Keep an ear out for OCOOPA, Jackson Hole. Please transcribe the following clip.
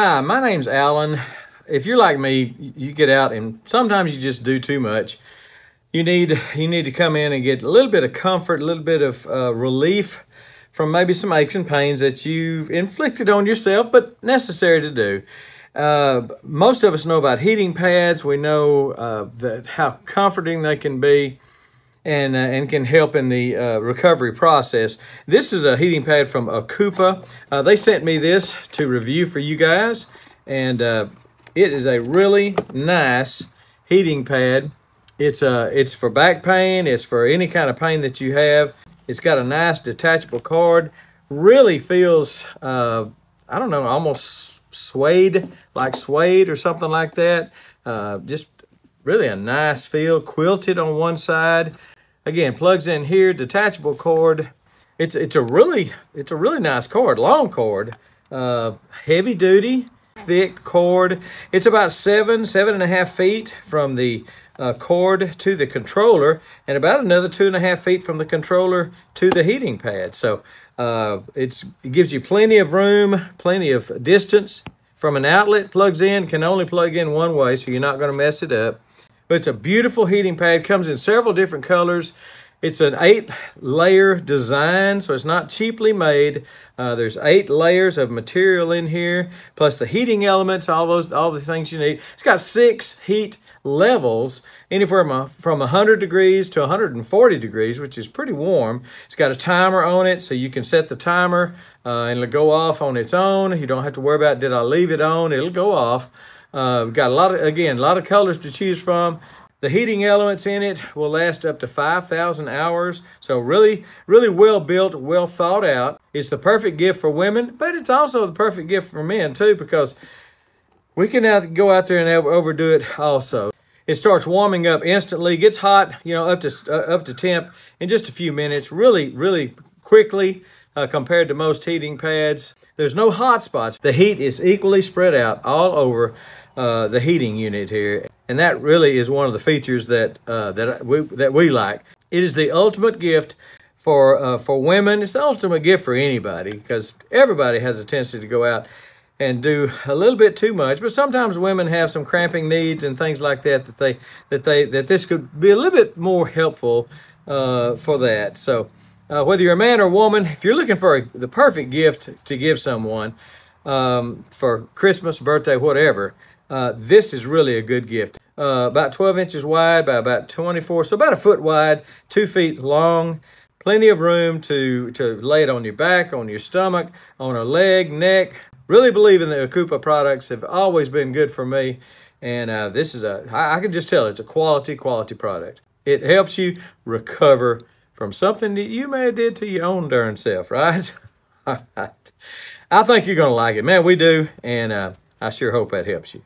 Hi, my name's Alan. If you're like me, you get out and sometimes you just do too much. You need to come in and get a little bit of comfort, a little bit of relief from maybe some aches and pains that you've inflicted on yourself, but necessary to do. Most of us know about heating pads. We know how comforting they can be and can help in the recovery process. This is a heating pad from OCOOPA. They sent me this to review for you guys, and it is a really nice heating pad. It's for back pain, it's for any kind of pain that you have. It's got a nice detachable cord. Really feels, I don't know, almost suede, like suede or something like that. Just really a nice feel, quilted on one side. Again, plugs in here, detachable cord. It's a really nice cord, long cord, heavy duty, thick cord. It's about seven and a half feet from the cord to the controller, and about another 2.5 feet from the controller to the heating pad. So it gives you plenty of room, plenty of distance from an outlet. Plugs in, can only plug in one way, so you're not going to mess it up. But it's a beautiful heating pad, comes in several different colors. It's an 8-layer design, so it's not cheaply made. There's 8 layers of material in here, plus the heating elements, all the things you need. It's got 6 heat levels, anywhere from 100 degrees to 140 degrees, which is pretty warm. It's got a timer on it, so you can set the timer and it'll go off on its own. You don't have to worry about, did I leave it on? It'll go off. We've got a lot of colors to choose from. The heating elements in it will last up to 5,000 hours. So really, really well built, well thought out. It's the perfect gift for women, but it's also the perfect gift for men too, because we can go out there and overdo it also. It starts warming up instantly, gets hot, you know, up to temp in just a few minutes, really, really quickly compared to most heating pads. There's no hot spots. The heat is equally spread out all over the heating unit here. And that really is one of the features that that we like. It is the ultimate gift for women. It's the ultimate gift for anybody, because everybody has a tendency to go out and do a little bit too much. But sometimes women have some cramping needs and things like that that this could be a little bit more helpful for that. So whether you're a man or a woman, if you're looking for the perfect gift to give someone for Christmas, birthday, whatever. This is really a good gift. About 12 inches wide by about 24, so about a foot wide, 2 feet long. Plenty of room to lay it on your back, on your stomach, on a leg, neck. Really believe in the OCOOPA products. Have always been good for me. And this is I can just tell it's a quality product. It helps you recover from something that you may have did to your own darn self, right? All right. I think you're going to like it. Man, we do. And I sure hope that helps you.